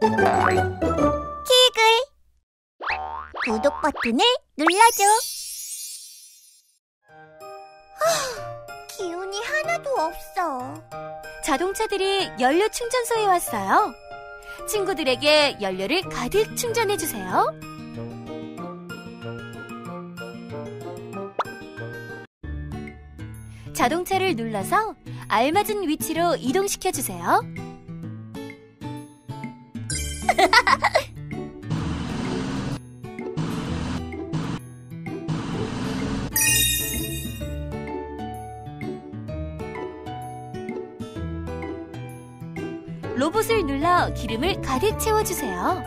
키글! 구독 버튼을 눌러줘! 기운이 하나도 없어. 자동차들이 연료 충전소에 왔어요. 친구들에게 연료를 가득 충전해주세요. 자동차를 눌러서 알맞은 위치로 이동시켜주세요. 로봇을 눌러 기름을 가득 채워주세요.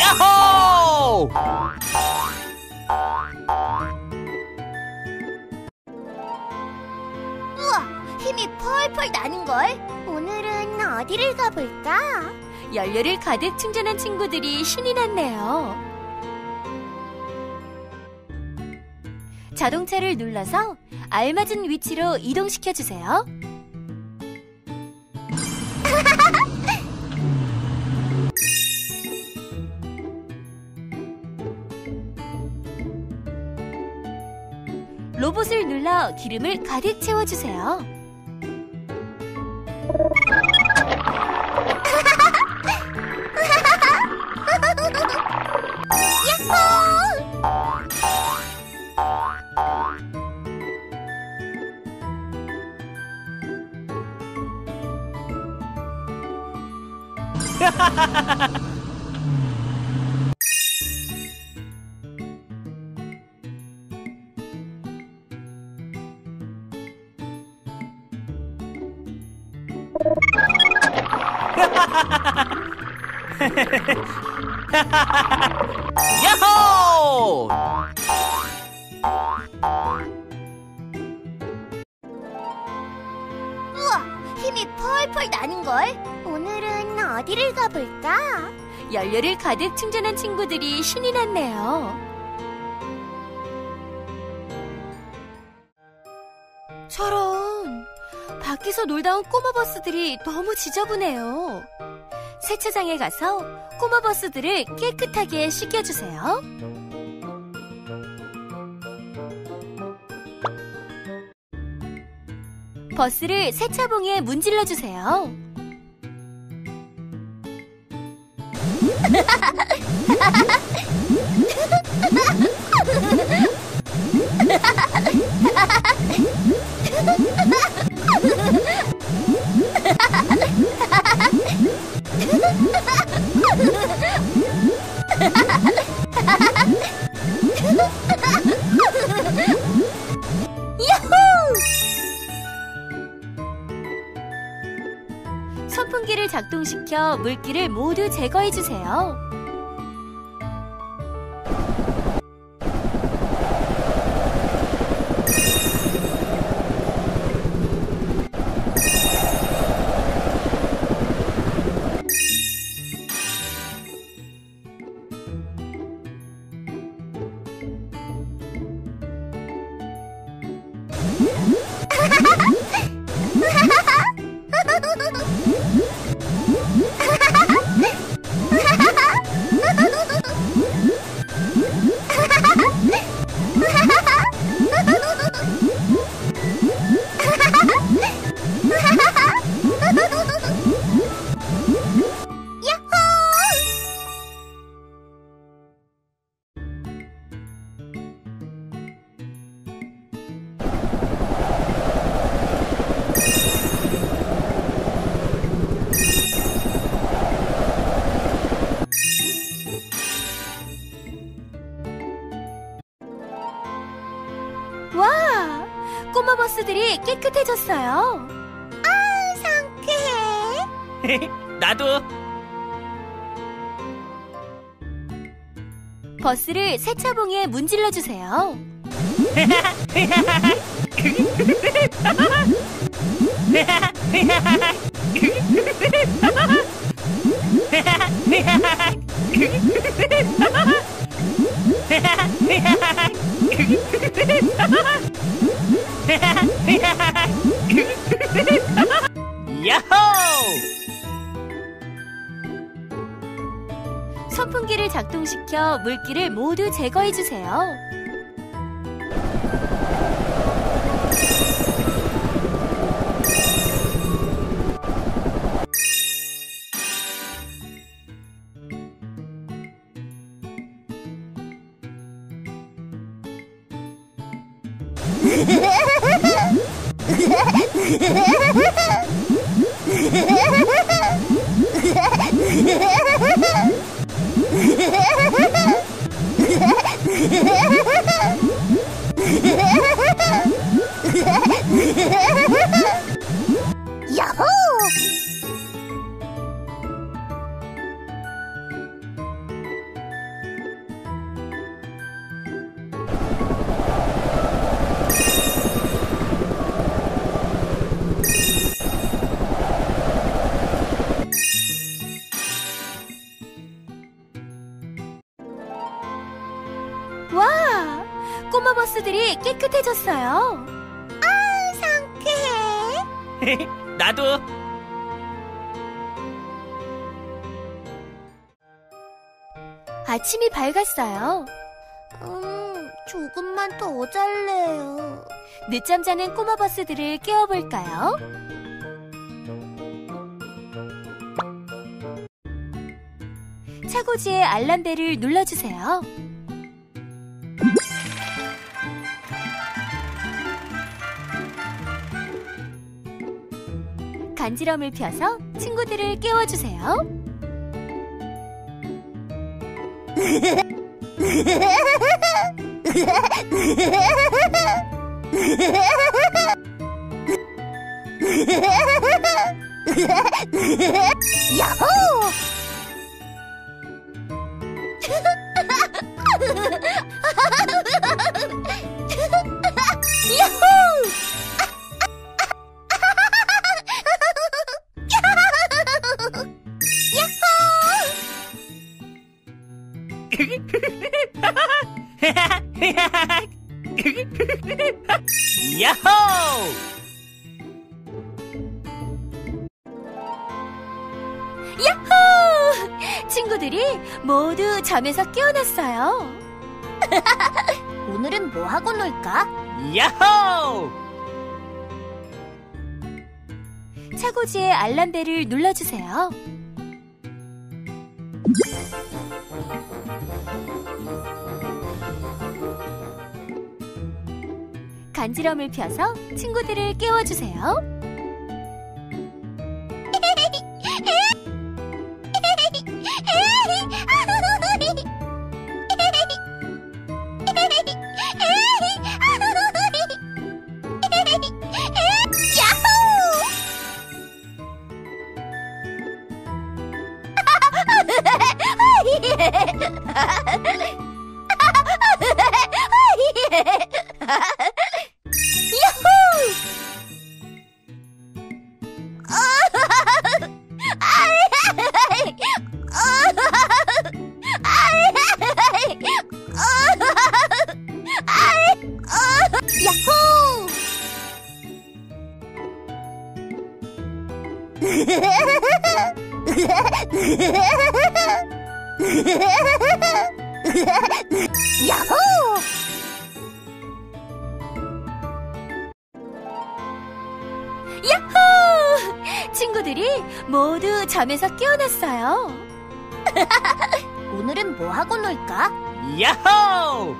야호! 우와, 힘이 펄펄 나는걸? 오늘은 어디를 가볼까? 연료를 가득 충전한 친구들이 신이 났네요. 자동차를 눌러서 알맞은 위치로 이동시켜주세요. 로봇을 눌러 기름을 가득 채워주세요. 야호! 야호! 우와, 힘이 펄펄 나는걸? 오늘은 어디를 가볼까? 연료를 가득 충전한 친구들이 신이 났네요. 저런, 밖에서 놀다 온 꼬마버스들이 너무 지저분해요. 세차장에 가서 꼬마버스들을 깨끗하게 씻겨주세요. 버스를 세차봉에 문질러주세요. 선풍기를 작동시켜 물기를 모두 제거해주세요. 이렇게 깨끗해졌어요. 아, 상쾌해. 나도. 버스를 세차봉에 문질러주세요. 야호! 선풍기를 작동시켜 물기를 모두 제거해주세요. 야호! 와! 꼬마 버스들이 깨끗해졌어요. 아, 상쾌해. 나도. 아침이 밝았어요. 조금만 더 잘래요. 늦잠 자는 꼬마 버스들을 깨워볼까요? 차고지의 알람벨을 눌러주세요. 간지럼을 펴서 친구들을 깨워주세요. 야호! 야호! 야호! 야호! 친구들이 모두 잠에서 깨어났어요. 오늘은 뭐 하고 놀까? 야호! 차고지의 알람벨을 눌러주세요. 간지럼을 펴서 친구들을 깨워주세요. 야호! 야호! 야호! 친구들이 모두 잠에서 깨어났어요. 오늘은 뭐 하고 놀까? 야호!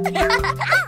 Ha ha ha!